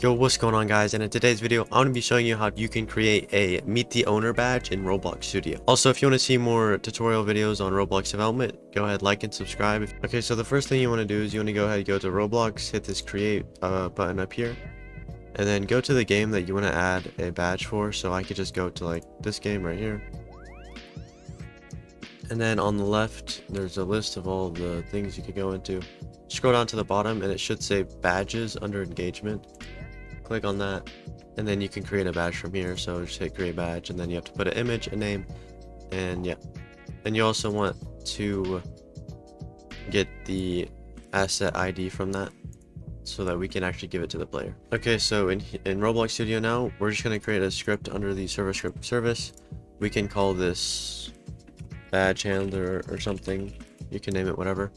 Yo, what's going on guys, and in today's video I'm going to be showing you how you can create a meet the owner badge in Roblox Studio. Also, if you want to see more tutorial videos on Roblox development, go ahead, like and subscribe. Okay, so the first thing you want to do is you want to go ahead and go to Roblox, hit this create button up here, and then go to the game that you want to add a badge for. So I could just go to like this game right here, and then on the left there's a list of all the things you could go into. Scroll down to the bottom and it should say badges under engagement. Click on that, and then you can create a badge from here. So just hit create badge, and then you have to put an image, a name, and yeah. And you also want to get the asset ID from that so that we can actually give it to the player. Okay, so in Roblox Studio now, we're just going to create a script under the server script service. We can call this badge handler or something. You can name it whatever.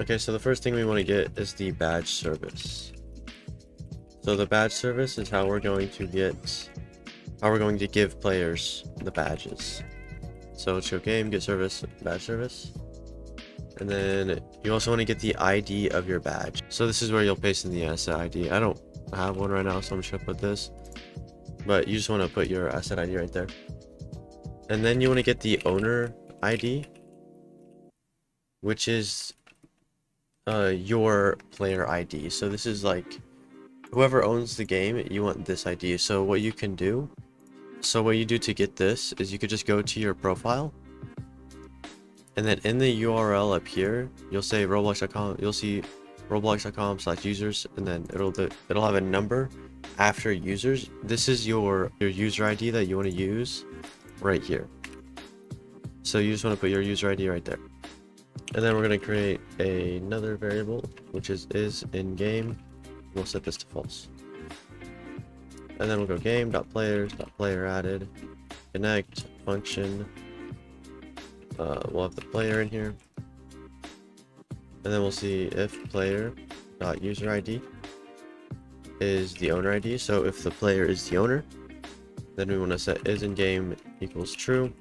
Okay, so the first thing we want to get is the badge service. So the badge service is how we're going to give players the badges. So let's go game, get service, badge service. And then you also want to get the ID of your badge. So this is where you'll paste in the asset ID. I don't have one right now, so I'm just gonna put this. But you just want to put your asset ID right there. And then you want to get the owner ID, which is your player ID. So this is like whoever owns the game, you want this ID. So what you can do, to get this is you could just go to your profile, and then in the URL up here, you'll say roblox.com, you'll see roblox.com/users, and then it'll have a number after users. This is your user ID that you want to use right here. So you just want to put your user ID right there. And then we're going to create another variable, which is in game. We'll set this to false, and then we'll go game.players.player added, connect function, we'll have the player in here, and then we'll see if player.user ID is the owner ID. So if the player is the owner, then we want to set is in game equals true,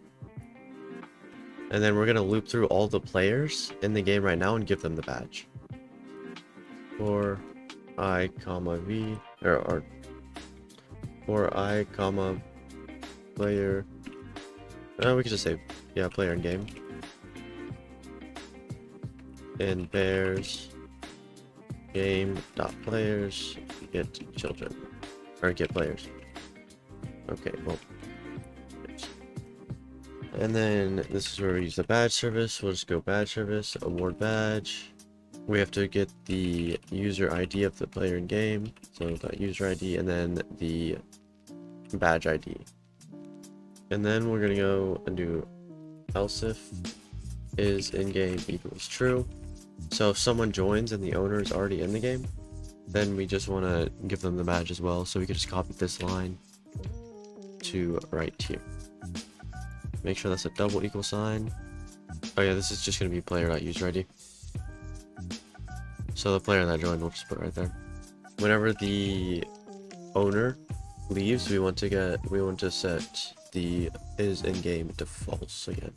and then we're going to loop through all the players in the game right now and give them the badge or I, player, we could just say, yeah, player in game, and pairs, game.players, get children, or get players. Okay, well, and then this is where we use the badge service. We'll just go badge service, award badge. We have to get the user ID of the player in game, so that user ID, and then the badge ID. And then we're gonna go and do else if is in game equals true. So if someone joins and the owner is already in the game, then we just want to give them the badge as well. So we can just copy this line to right here. Make sure that's a double equal sign. Oh yeah, this is just gonna be player.user ID. So the player that joined, we'll just put right there. Whenever the owner leaves, we want to set the is in game to false again.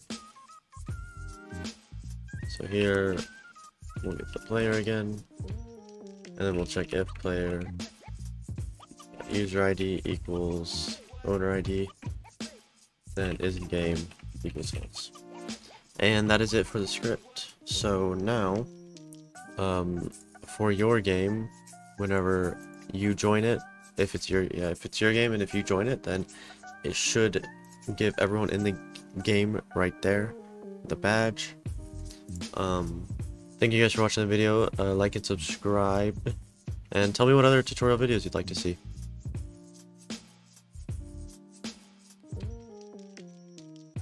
So here we'll get the player again, and then we'll check if player user ID equals owner ID, then is in game equals false. And that is it for the script. So now for your game, whenever you join it, if it's your game and if you join it, then it should give everyone in the game right there the badge. Thank you guys for watching the video. Like and subscribe, and tell me what other tutorial videos you'd like to see.